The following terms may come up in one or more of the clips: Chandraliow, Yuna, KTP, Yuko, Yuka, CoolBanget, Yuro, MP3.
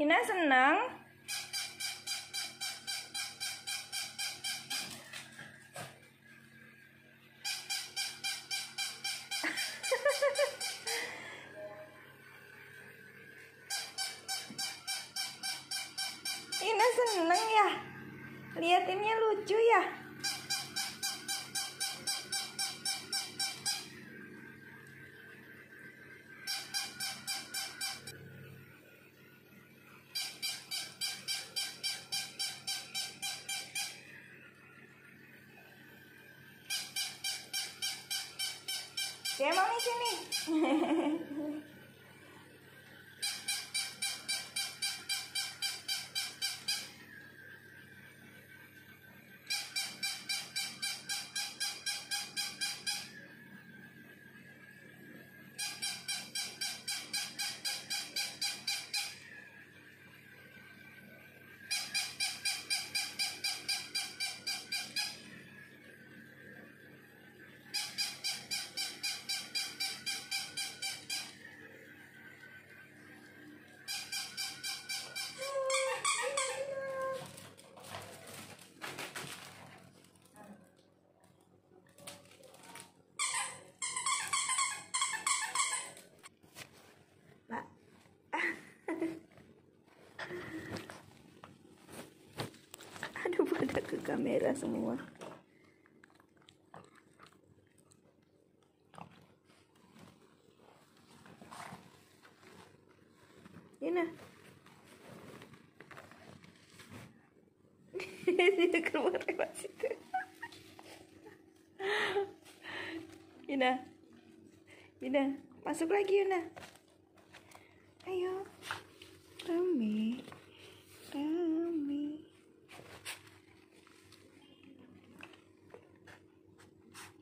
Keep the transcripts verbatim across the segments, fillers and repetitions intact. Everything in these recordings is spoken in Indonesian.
Yuna senang. Yuna senang ya. Liatinnya lucu ya. Oke, mami sini. Aduh, pada ke kamera semua. Yuna. Dia keluar lewat situ. Yuna. Yuna, masuk lagi Yuna. Ayo. Rame, rame.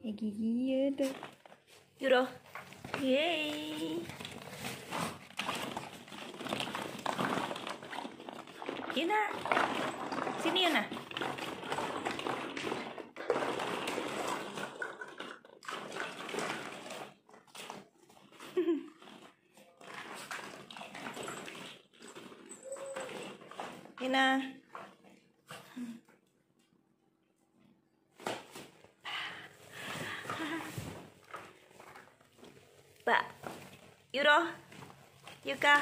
Ya gigi ya dong. Yuro, yeay. Yuna, sini Yuna. Yuna. Ba. Yuro. Yuka.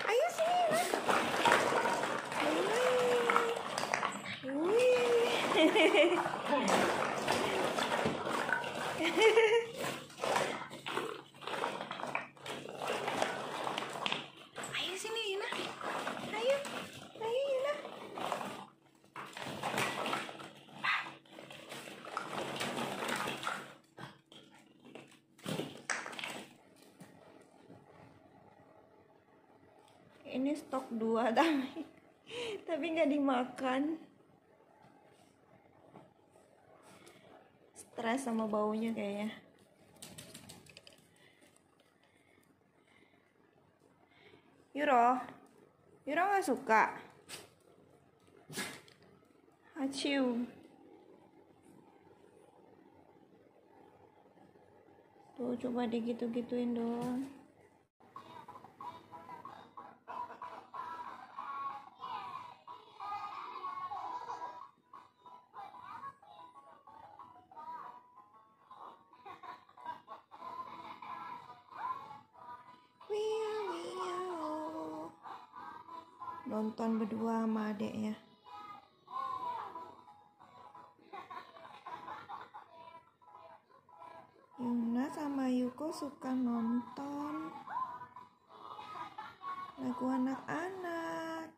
Ayo sini Yuna, ayo, ayo Yuna. Ini stok dua tapi tapi nggak dimakan. Stres sama baunya kayaknya. Yuro, Yuro nggak suka. Aciu. Tuh coba digitu-gituin dong. Nonton berdua sama adeknya. Yuna sama Yuko suka nonton lagu anak-anak.